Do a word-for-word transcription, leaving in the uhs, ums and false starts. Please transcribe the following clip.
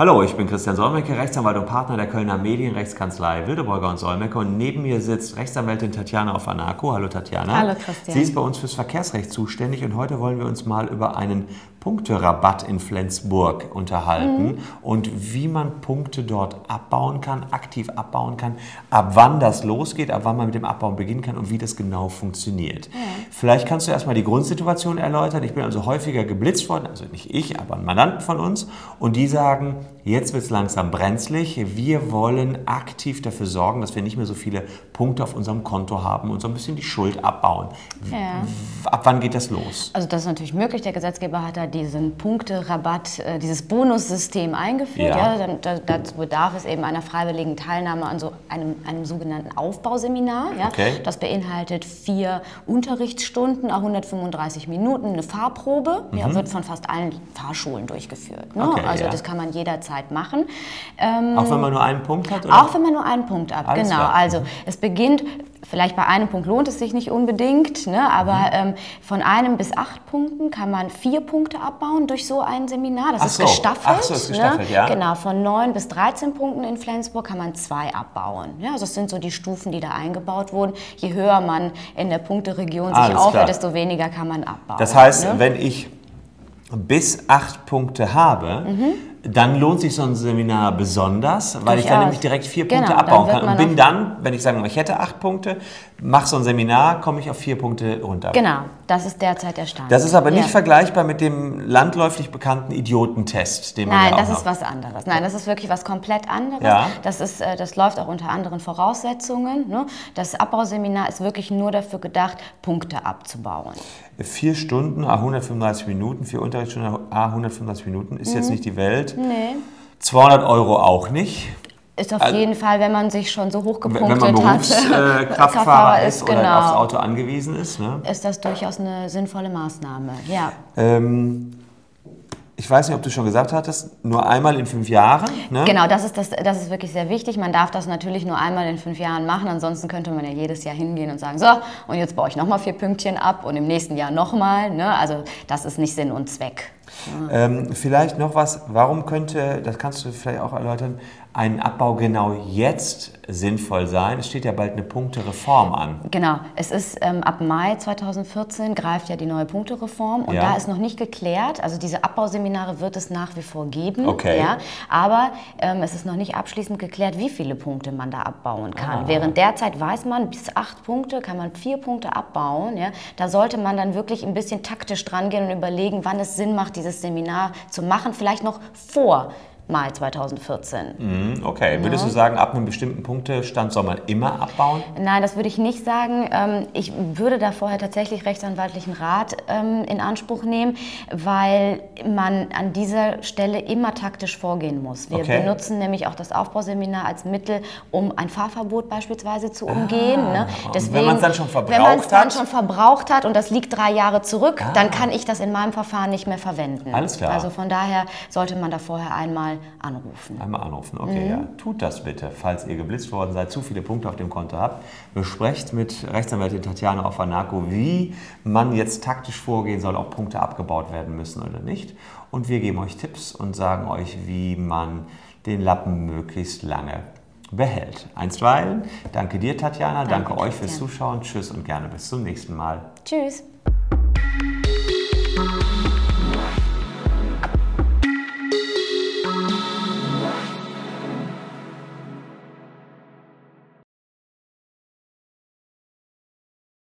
Hallo, ich bin Christian Solmecke, Rechtsanwalt und Partner der Kölner Medienrechtskanzlei Wildeborger und Solmecke, und neben mir sitzt Rechtsanwältin Tatjana Offanarko. Hallo Tatjana. Hallo Christian. Sie ist bei uns fürs Verkehrsrecht zuständig und heute wollen wir uns mal über einen Punkterabatt in Flensburg unterhalten mhm. und wie man Punkte dort abbauen kann, aktiv abbauen kann, ab wann das losgeht, ab wann man mit dem Abbauen beginnen kann und wie das genau funktioniert. Mhm. Vielleicht kannst du erstmal die Grundsituation erläutern. Ich bin also häufiger geblitzt worden, also nicht ich, aber ein Mandanten von uns, und die sagen, jetzt wird es langsam brenzlig. Wir wollen aktiv dafür sorgen, dass wir nicht mehr so viele Punkte auf unserem Konto haben und so ein bisschen die Schuld abbauen. Ja. Ab wann geht das los? Also das ist natürlich möglich. Der Gesetzgeber hat da diesen Punkterabatt, dieses Bonussystem eingeführt. Ja. Ja, dann, dazu bedarf es eben einer freiwilligen Teilnahme an so einem, einem sogenannten Aufbauseminar. Ja. Okay. Das beinhaltet vier Unterrichtsstunden, hundertfünfunddreißig Minuten, eine Fahrprobe. Mhm. Ja, wird von fast allen Fahrschulen durchgeführt. Ne? Okay, also ja. das kann man jederzeit machen. Ähm, auch wenn man nur einen Punkt hat? Oder? Auch wenn man nur einen Punkt hat, genau. Klar. Also mhm. es beginnt, vielleicht bei einem Punkt lohnt es sich nicht unbedingt, ne? aber mhm. ähm, von einem bis acht Punkten kann man vier Punkte abbauen durch so ein Seminar. Das Ach ist so. gestaffelt. Ach so, ist gestaffelt, ne? ja. Genau, von neun bis dreizehn Punkten in Flensburg kann man zwei abbauen. Ja, also das sind so die Stufen, die da eingebaut wurden. Je höher man in der Punkteregion sich aufhört, desto weniger kann man abbauen. Das heißt, ne? wenn ich bis acht Punkte habe, mhm. dann lohnt sich so ein Seminar besonders, weil Durchaus. ich dann nämlich direkt vier genau, Punkte abbauen kann. Und bin dann, wenn ich sage, ich hätte acht Punkte, mache so ein Seminar, komme ich auf vier Punkte runter. Genau, das ist derzeit der Stand. Das ist aber nicht ja. vergleichbar mit dem landläufig bekannten Idiotentest, den man Nein, ja auch das ist was anderes. Nein, das ist wirklich was komplett anderes. Ja. Das, ist, das läuft auch unter anderen Voraussetzungen. Ne? Das Abbauseminar ist wirklich nur dafür gedacht, Punkte abzubauen. Vier Stunden, hundertfünfunddreißig Minuten, vier Unterrichtsstunden, hundertfünfunddreißig Minuten ist mhm. jetzt nicht die Welt. Nee. zweihundert Euro auch nicht. Ist auf also, jeden Fall, wenn man sich schon so hochgepunktet hat. Wenn man Berufskraftfahrer äh, ist oder genau. aufs Auto angewiesen ist. Ne? Ist das durchaus eine sinnvolle Maßnahme, ja. Ähm, ich weiß nicht, ob du schon gesagt hattest, nur einmal in fünf Jahren. Ne? Genau, das ist, das, das ist wirklich sehr wichtig. Man darf das natürlich nur einmal in fünf Jahren machen. Ansonsten könnte man ja jedes Jahr hingehen und sagen, so, und jetzt baue ich nochmal vier Pünktchen ab und im nächsten Jahr nochmal. Ne? Also das ist nicht Sinn und Zweck. Ja. Ähm, vielleicht noch was, warum könnte, das kannst du vielleicht auch erläutern, ein Abbau genau jetzt sinnvoll sein? Es steht ja bald eine Punktereform an. Genau, es ist ähm, ab Mai zweitausendvierzehn greift ja die neue Punktereform und ja. da ist noch nicht geklärt, also diese Abbauseminare wird es nach wie vor geben, okay. ja, aber ähm, es ist noch nicht abschließend geklärt, wie viele Punkte man da abbauen kann. Ah. Während derzeit weiß man, bis acht Punkte kann man vier Punkte abbauen, ja, da sollte man dann wirklich ein bisschen taktisch dran gehen und überlegen, wann es Sinn macht, dieses Seminar zu machen, vielleicht noch vor Mai zweitausendvierzehn. Okay, würdest ja. du sagen, ab einem bestimmten Punktestand soll man immer abbauen? Nein, das würde ich nicht sagen. Ich würde da vorher tatsächlich rechtsanwaltlichen Rat in Anspruch nehmen, weil man an dieser Stelle immer taktisch vorgehen muss. Wir okay. benutzen nämlich auch das Aufbauseminar als Mittel, um ein Fahrverbot beispielsweise zu umgehen. Ah, ne? Deswegen, wenn man es dann schon verbraucht hat? Wenn man es dann schon verbraucht hat und das liegt drei Jahre zurück, ah. dann kann ich das in meinem Verfahren nicht mehr verwenden. Alles klar. Also von daher sollte man da vorher einmal anrufen. Einmal anrufen, okay, mhm. ja. Tut das bitte, falls ihr geblitzt worden seid, zu viele Punkte auf dem Konto habt. Besprecht mit Rechtsanwältin Tatjana Offanarko, wie man jetzt taktisch vorgehen soll, ob Punkte abgebaut werden müssen oder nicht. Und wir geben euch Tipps und sagen euch, wie man den Lappen möglichst lange behält. Einstweilen, danke dir Tatjana, danke, danke euch fürs Zuschauen, tschüss und gerne bis zum nächsten Mal. Tschüss.